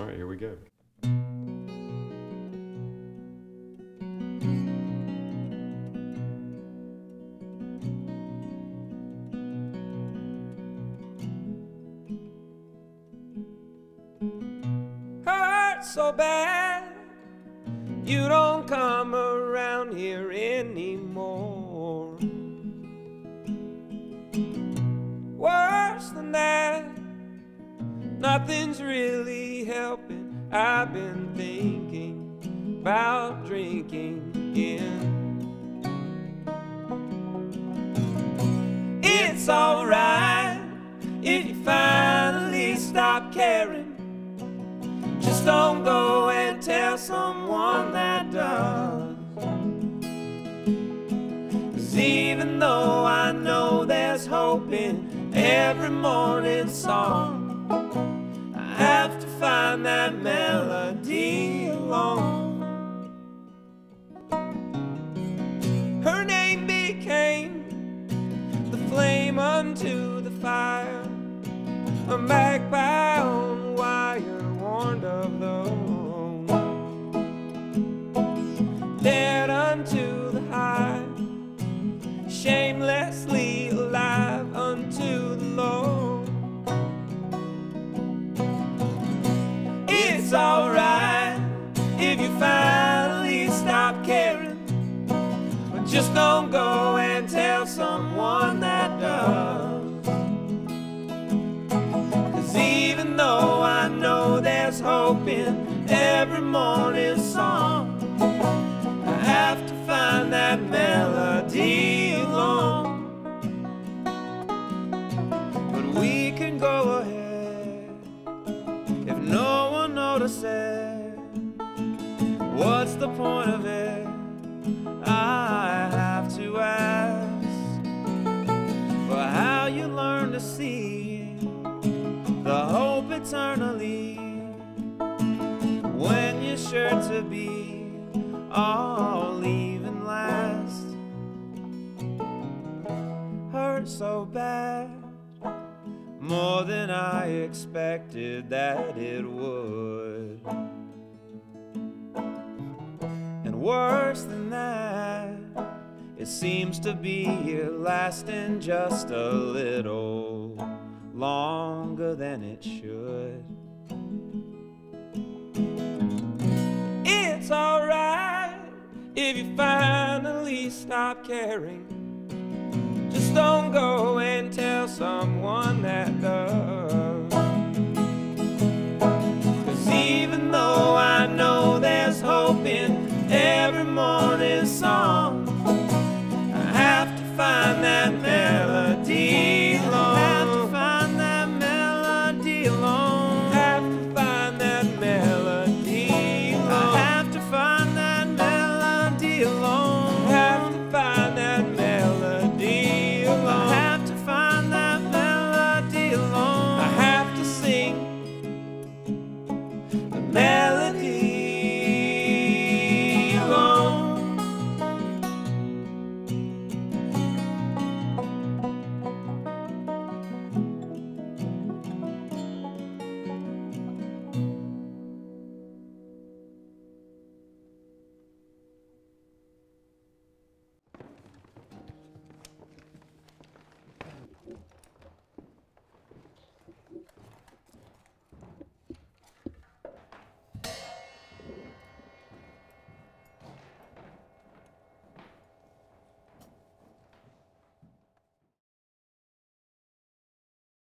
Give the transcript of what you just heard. All right, here we go. Hurt so bad, you don't come around here anymore. Worse than that, nothing's really helping. I've been thinking about drinking again. It's alright if you finally stop caring. Just don't go and tell someone that does. 'Cause even though I know there's hope in every morning song, I have to find that melody alone. Her name became the flame unto the fire. A magpie on wire warned of the wrong. Dead unto the high, shamelessly alive unto the low. It's alright if you finally stop caring, but just don't go and tell someone that does. 'Cause even though I know there's hope in every morning song, I have to find that melody alone. But we can go ahead if no said, what's the point of it? I have to ask for how you learn to see the hope eternally when you're sure to be all even last. Hurt so bad, more than I expected that it would. And worse than that, it seems to be lasting just a little longer than it should. It's alright if you finally stop caring. Just don't go